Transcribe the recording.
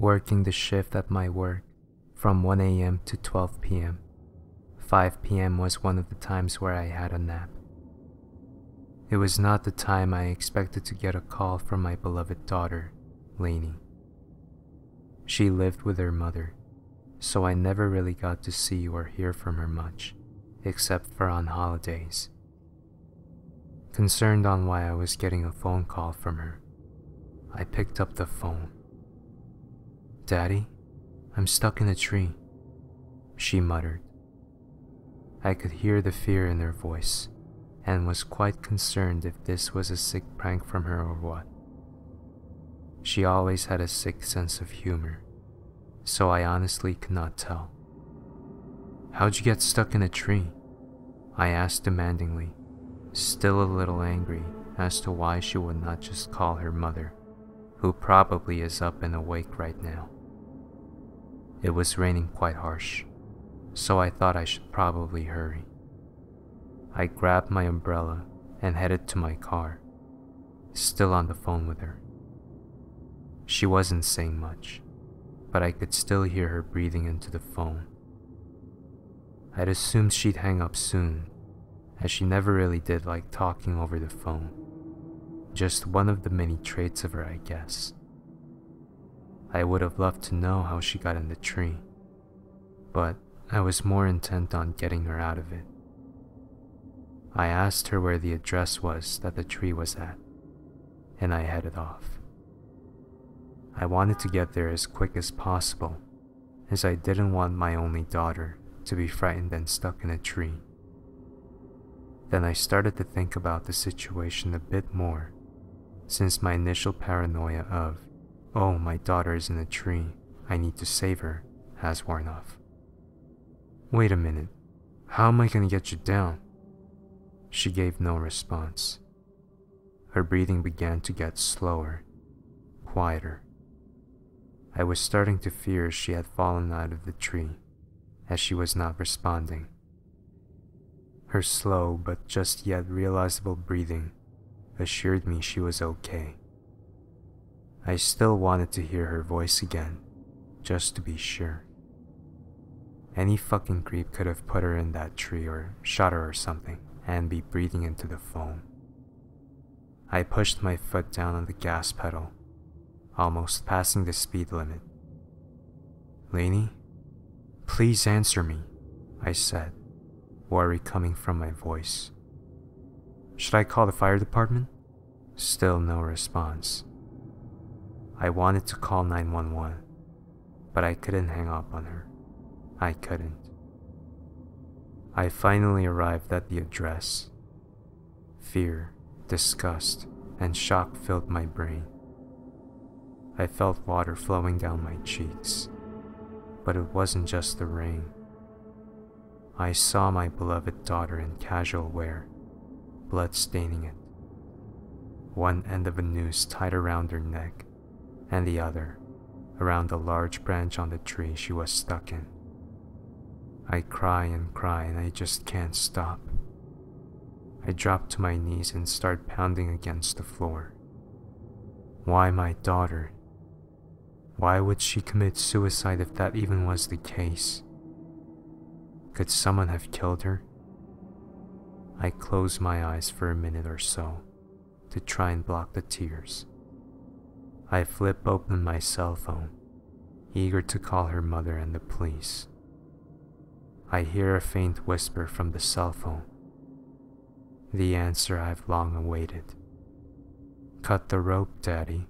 working the shift at my work from 1 a.m. to 12 p.m. 5 p.m. was one of the times where I had a nap. It was not the time I expected to get a call from my beloved daughter, Lainey. She lived with her mother, so I never really got to see or hear from her much, except for on holidays. Concerned on why I was getting a phone call from her, I picked up the phone. "Daddy, I'm stuck in a tree," she muttered. I could hear the fear in her voice and was quite concerned if this was a sick prank from her or what. She always had a sick sense of humor, so I honestly could not tell. "How'd you get stuck in a tree?" I asked demandingly, still a little angry as to why she would not just call her mother, who probably is up and awake right now. It was raining quite harsh, so I thought I should probably hurry. I grabbed my umbrella and headed to my car, still on the phone with her. She wasn't saying much, but I could still hear her breathing into the phone. I'd assumed she'd hang up soon, as she never really did like talking over the phone. Just one of the many traits of her, I guess. I would have loved to know how she got in the tree, but I was more intent on getting her out of it. I asked her where the address was that the tree was at, and I headed off. I wanted to get there as quick as possible, as I didn't want my only daughter to be frightened and stuck in a tree. Then I started to think about the situation a bit more, since my initial paranoia of, "Oh, my daughter is in a tree, I need to save her," has worn off. "Wait a minute, how am I going to get you down?" She gave no response. Her breathing began to get slower, quieter. I was starting to fear she had fallen out of the tree, as she was not responding. Her slow but just yet realizable breathing assured me she was okay. I still wanted to hear her voice again, just to be sure. Any fucking creep could have put her in that tree or shot her or something and be breathing into the phone. I pushed my foot down on the gas pedal, almost passing the speed limit. "Lainey? Please answer me," I said, worry coming from my voice. "Should I call the fire department?" Still no response. I wanted to call 911, but I couldn't hang up on her. I couldn't. I finally arrived at the address. Fear, disgust, and shock filled my brain. I felt water flowing down my cheeks. But it wasn't just the rain. I saw my beloved daughter in casual wear, blood staining it. One end of a noose tied around her neck, and the other around a large branch on the tree she was stuck in. I cry and I just can't stop. I drop to my knees and start pounding against the floor. Why my daughter? Why would she commit suicide if that even was the case? Could someone have killed her? I closed my eyes for a minute or so to try and block the tears. I flip open my cell phone, eager to call her mother and the police. I hear a faint whisper from the cell phone. The answer I've long awaited. "Cut the rope, Daddy."